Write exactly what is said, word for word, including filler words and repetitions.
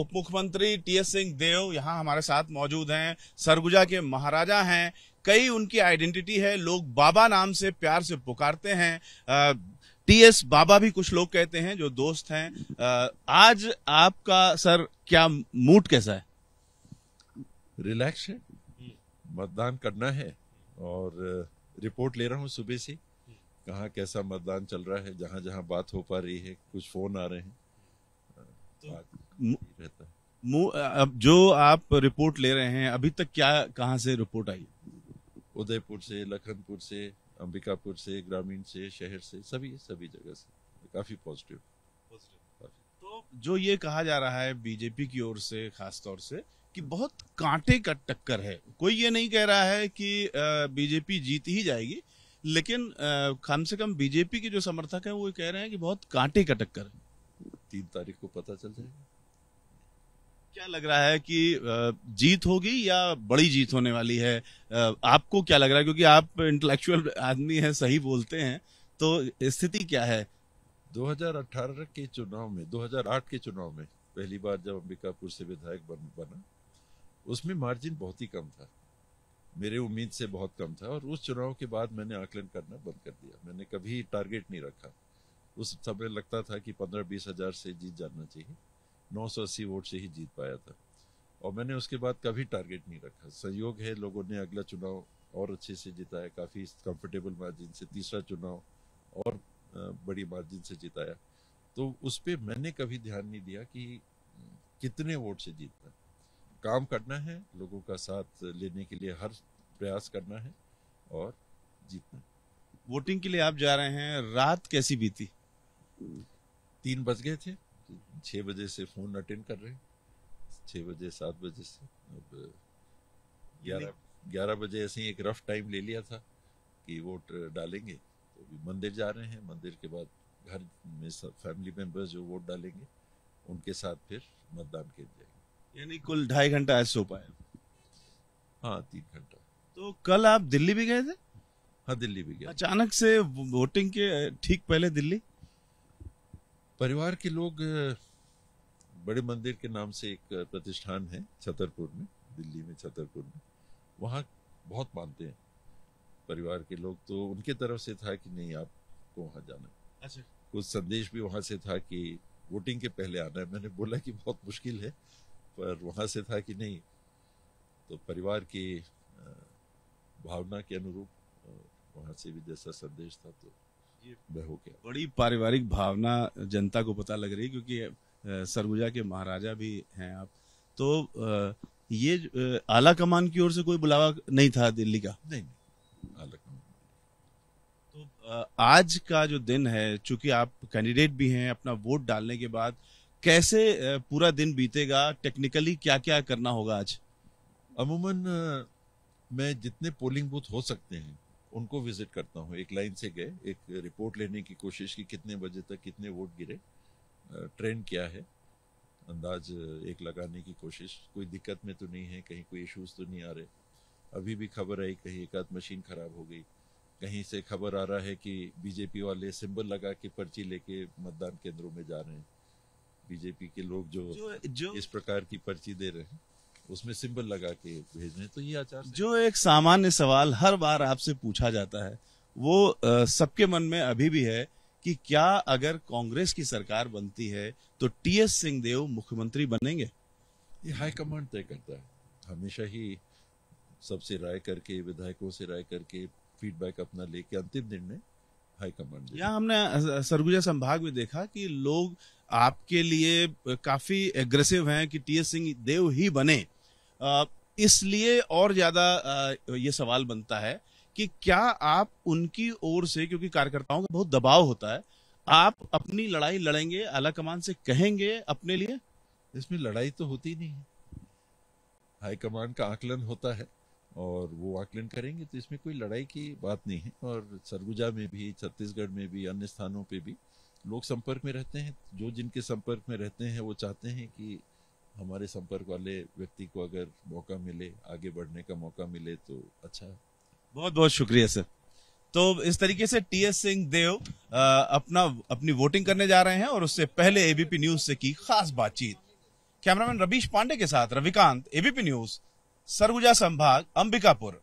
उप मुख्यमंत्री T S Singh देव यहाँ हमारे साथ मौजूद हैं, सरगुजा के महाराजा हैं। कई उनकी आइडेंटिटी है, लोग बाबा नाम से प्यार से पुकारते हैं, टी एस बाबा भी कुछ लोग कहते हैं जो दोस्त हैं। आ, आज आपका सर क्या मूड कैसा है? रिलैक्स है, मतदान करना है और रिपोर्ट ले रहा हूँ सुबह से कहाँ कैसा मतदान चल रहा है, जहाँ जहाँ बात हो पा रही है, कुछ फोन आ रहे हैं। अब जो आप रिपोर्ट ले रहे हैं अभी तक क्या कहाँ से रिपोर्ट आई? उदयपुर से, लखनपुर से, अंबिकापुर से, ग्रामीण से, शहर से, सभी सभी जगह से काफी पॉजिटिव। तो जो ये कहा जा रहा है बीजेपी की ओर से खासतौर से कि बहुत कांटे का टक्कर है, कोई ये नहीं कह रहा है कि बीजेपी जीत ही जाएगी, लेकिन कम से कम बीजेपी के जो समर्थक है वो कह रहे हैं कि बहुत कांटे का टक्कर है। तीन तारीख को पता चल जाएगा। क्या लग रहा है कि जीत होगी या बड़ी जीत होने वाली है? आपको क्या लग रहा है, क्योंकि आप इंटेलेक्चुअल आदमी हैं, सही बोलते हैं, तो स्थिति क्या है? दो हज़ार अठारह के चुनाव में, दो हज़ार आठ के चुनाव में पहली बार जब अंबिकापुर से विधायक बन, बना उसमें मार्जिन बहुत ही कम था, मेरे उम्मीद से बहुत कम था, और उस चुनाव के बाद मैंने आकलन करना बंद कर दिया। मैंने कभी टारगेट नहीं रखा। उस समय लगता था कि पंद्रह बीस हजार से जीत जाना चाहिए, नौ सौ अस्सी वोट से ही जीत पाया था, और मैंने उसके बाद कभी टारगेट नहीं रखा। संयोग है लोगों ने अगला चुनाव और अच्छे से जिताया, काफ़ी कंफर्टेबल मार्जिन से, तीसरा चुनाव और बड़ी मार्जिन से जिताया, तो उस पर मैंने कभी ध्यान नहीं दिया कि कितने वोट से जीतना। काम करना है, लोगों का साथ लेने के लिए हर प्रयास करना है और जीतना। वोटिंग के लिए आप जा रहे हैं, रात कैसी बीती? तीन बज गए थे, छः बजे से फोन अटेंड कर रहे हैं, छः बजे सात बजे से अब ग्यारह ग्यारह बजे ऐसे ही एक रफ टाइम ले लिया था कि वोट डालेंगे, तो अभी मंदिर जा रहे हैं, मंदिर के बाद घर में सब फैमिली मेम्बर्स जो वोट डालेंगे उनके साथ फिर मतदान केंद्र जाएंगे। यानी कुल ढाई घंटा ऐसे हो पाए? हाँ, तीन घंटा। तो कल आप दिल्ली भी गए थे? हाँ, दिल्ली भी गया। अचानक से वोटिंग के ठीक पहले दिल्ली? परिवार के लोग, बड़े मंदिर के नाम से एक प्रतिष्ठान है छतरपुर में, दिल्ली में छतरपुर में, वहाँ बहुत मानते हैं परिवार के लोग, तो उनके तरफ से था कि नहीं आपको वहाँ जाना। अच्छा। कुछ संदेश भी वहाँ से था कि वोटिंग के पहले आना है। मैंने बोला कि बहुत मुश्किल है, पर वहाँ से था कि नहीं, तो परिवार की भावना के अनुरूप वहाँ से भी जैसा संदेश था तो मैं हो गया। बड़ी पारिवारिक भावना जनता को पता लग रही, क्योंकि सरगुजा के महाराजा भी हैं आप, तो ये आला कमान की ओर से कोई बुलावा नहीं था दिल्ली का? नहीं, नहीं। आला कमान। तो आज का जो दिन है, चूंकि आप कैंडिडेट भी हैं, अपना वोट डालने के बाद कैसे पूरा दिन बीतेगा, टेक्निकली क्या क्या करना होगा आज? अमूमन मैं जितने पोलिंग बूथ हो सकते हैं उनको विजिट करता हूँ। एक लाइन से गए, एक रिपोर्ट लेने की कोशिश की कितने बजे तक कितने वोट गिरे, ट्रेंड क्या है, अंदाज एक लगाने की कोशिश। कोई दिक्कत में तो नहीं है, कहीं कोई इश्यूज तो नहीं आ रहे। अभी भी खबर आई कहीं एक आध मशीन खराब हो गई, कहीं से खबर आ रहा है कि बीजेपी वाले सिंबल लगा के पर्ची लेके मतदान केंद्रों में जा रहे हैं। बीजेपी के लोग जो, जो, जो इस प्रकार की पर्ची दे रहे हैं उसमें सिंबल लगा के भेजने, तो ये आचार। जो एक सामान्य सवाल हर बार आपसे पूछा जाता है वो सबके मन में अभी भी है कि क्या अगर कांग्रेस की सरकार बनती है तो टी एस सिंह देव मुख्यमंत्री बनेंगे? ये हाईकमांड तय करता है, हमेशा ही सबसे राय करके, विधायकों से राय करके, फीडबैक अपना लेके अंतिम दिन में हाईकमांड। यहाँ हमने सरगुजा संभाग में देखा कि लोग आपके लिए काफी एग्रेसिव हैं कि टी एस सिंह देव ही बने, इसलिए और ज्यादा ये सवाल बनता है कि क्या आप उनकी ओर से, क्योंकि कार्यकर्ताओं का बहुत दबाव होता है, आप अपनी लड़ाई लड़ेंगे, आला कमान से कहेंगे अपने लिए? इसमें लड़ाई तो होती नहीं है, हाईकमान का आकलन होता है और वो आकलन करेंगे, तो इसमें कोई लड़ाई की बात नहीं है। और सरगुजा में भी, छत्तीसगढ़ में भी, अन्य स्थानों पे भी लोग संपर्क में रहते हैं, जो जिनके संपर्क में रहते हैं वो चाहते हैं कि हमारे संपर्क वाले व्यक्ति को अगर मौका मिले, आगे बढ़ने का मौका मिले तो अच्छा है। बहुत बहुत शुक्रिया सर। तो इस तरीके से टी एस सिंह देव आ, अपना अपनी वोटिंग करने जा रहे हैं और उससे पहले एबीपी न्यूज से की खास बातचीत। कैमरामैन रवीश पांडे के साथ रविकांत, एबीपी न्यूज, सरगुजा संभाग, अंबिकापुर।